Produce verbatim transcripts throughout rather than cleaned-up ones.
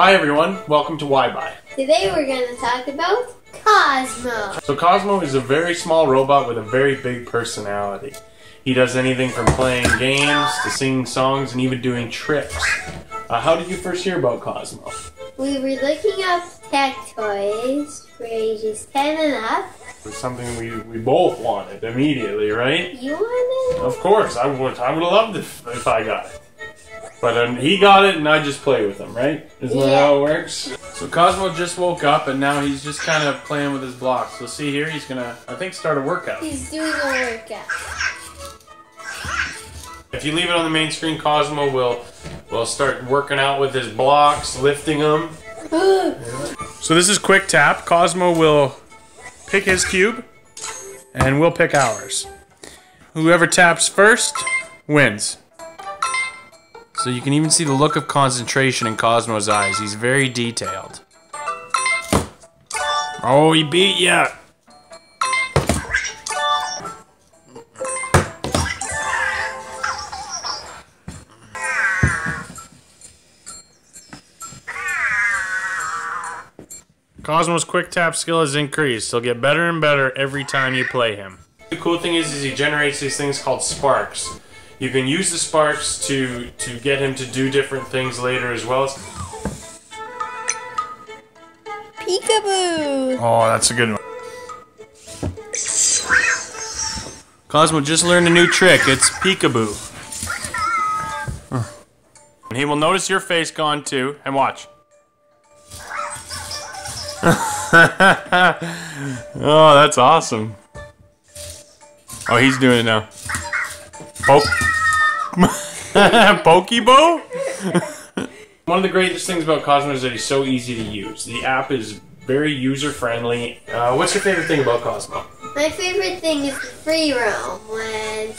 Hi everyone, welcome to Why Buy. Today we're going to talk about Cozmo. So Cozmo is a very small robot with a very big personality. He does anything from playing games to singing songs and even doing tricks. Uh, how did you first hear about Cozmo? We were looking up tech toys for ages ten and up. It was something we, we both wanted immediately, right? You wanted it? Of course, I would, I would have loved it if I got it. But um, he got it and I just play with him, right? Isn't yeah. that how it works? So Cozmo just woke up and now he's just kind of playing with his blocks. So see here, he's gonna, I think, start a workout. He's doing a workout. If you leave it on the main screen, Cozmo will, will start working out with his blocks, lifting them. So this is Quick Tap. Cozmo will pick his cube and we'll pick ours. Whoever taps first wins. So you can even see the look of concentration in Cozmo's eyes. He's very detailed. Oh, he beat ya! Cozmo's quick tap skill has increased. He'll get better and better every time you play him. The cool thing is, is he generates these things called sparks. You can use the sparks to, to get him to do different things later as well. Peekaboo! Oh, that's a good one. Cozmo just learned a new trick. It's peekaboo. Huh. And he will notice your face gone too. And watch. Oh, that's awesome. Oh, he's doing it now. Poke. Pokebo? One of the greatest things about Cozmo is that he's so easy to use. The app is very user-friendly. Uh, what's your favorite thing about Cozmo? My favorite thing is the free roam, when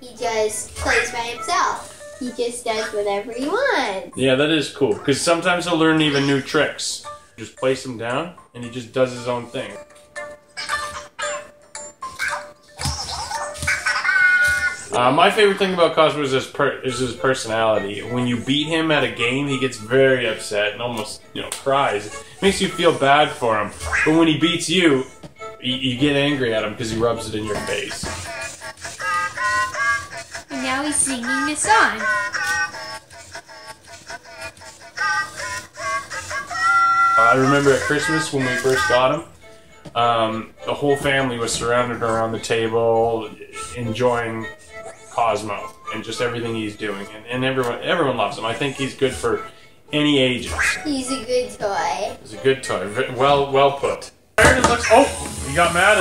he just plays by himself. He just does whatever he wants. Yeah, that is cool, because sometimes he'll learn even new tricks. Just place him down, and he just does his own thing. Uh, my favorite thing about Cozmo is his, per is his personality. When you beat him at a game, he gets very upset and almost, you know, cries. It makes you feel bad for him. But when he beats you, you, you get angry at him because he rubs it in your face. And now he's singing a song. Uh, I remember at Christmas when we first got him, um, the whole family was surrounded around the table, enjoying Cozmo and just everything he's doing, and, and everyone everyone loves him. I think he's good for any ages. He's a good toy. He's a good toy. Well, well put. There it looks. Oh, he got mad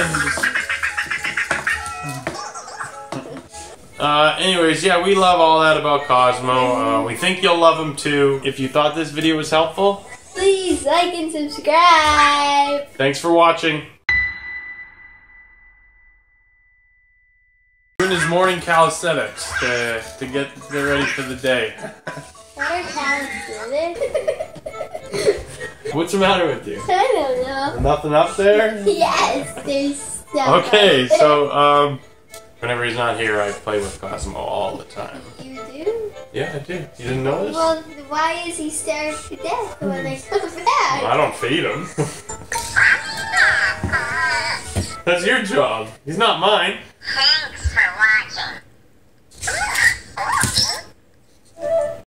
and just... uh, anyways, yeah, we love all that about Cozmo. Uh, we think you'll love him too. If you thought this video was helpful, please like and subscribe. Thanks for watching. Is morning calisthenics to, to get they're ready for the day. What are calisthenics? What's the matter with you? I don't know. Nothing up there? Yes, there's stuff. Okay, up. So um, whenever he's not here, I play with Cozmo all the time. You do? Yeah, I do. You didn't notice? Well, why is he staring to death when I come back? Well, I don't feed him. That's your job. He's not mine.